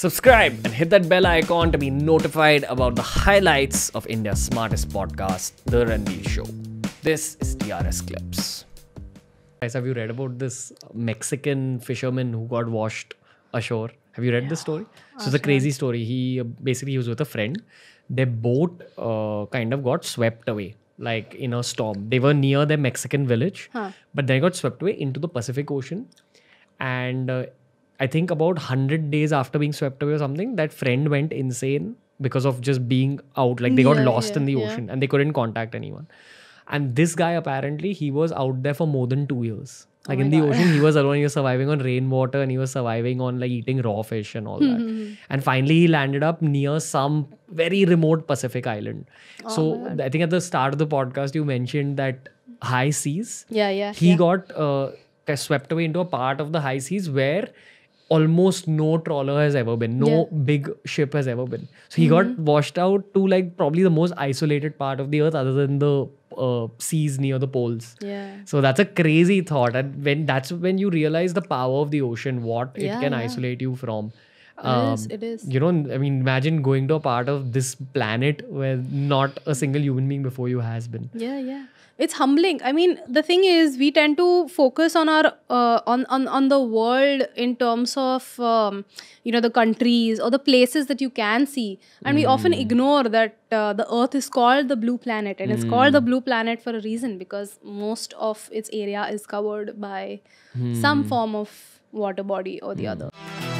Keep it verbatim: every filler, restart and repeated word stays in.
Subscribe and hit that bell icon to be notified about the highlights of India's smartest podcast, The Ranveer Show. This is T R S Clips. Guys, have you read about this Mexican fisherman who got washed ashore? Have you read yeah. this story? So it's a crazy story. He basically he was with a friend. Their boat uh, kind of got swept away, like in a storm. They were near their Mexican village, huh. but they got swept away into the Pacific Ocean. And uh, I think about one hundred days after being swept away or something, that friend went insane because of just being out. Like they got yeah, lost yeah, in the yeah. ocean and they couldn't contact anyone. And this guy, apparently, he was out there for more than two years. Like oh in the God. ocean, he was alone. He was surviving on rainwater and he was surviving on like eating raw fish and all that. And finally, he landed up near some very remote Pacific island. Oh so I think at the start of the podcast, you mentioned that high seas. Yeah, yeah. He yeah. got uh, swept away into a part of the high seas where almost no trawler has ever been. No yeah. big ship has ever been. So he mm-hmm. got washed out to like probably the most isolated part of the earth other than the Uh, seas near the poles. Yeah. So that's a crazy thought, and when that's when you realize the power of the ocean, what yeah, it can yeah. isolate you from. Um, it is. It is. You know, I mean, imagine going to a part of this planet where not a single human being before you has been. Yeah, yeah. It's humbling. I mean, the thing is, we tend to focus on our uh, on on on the world in terms of um, you know the countries or the places that you can see, and mm. we often ignore that. Uh, the Earth is called the blue planet, and mm. it's called the blue planet for a reason, because most of its area is covered by mm. some form of water body or the mm. other.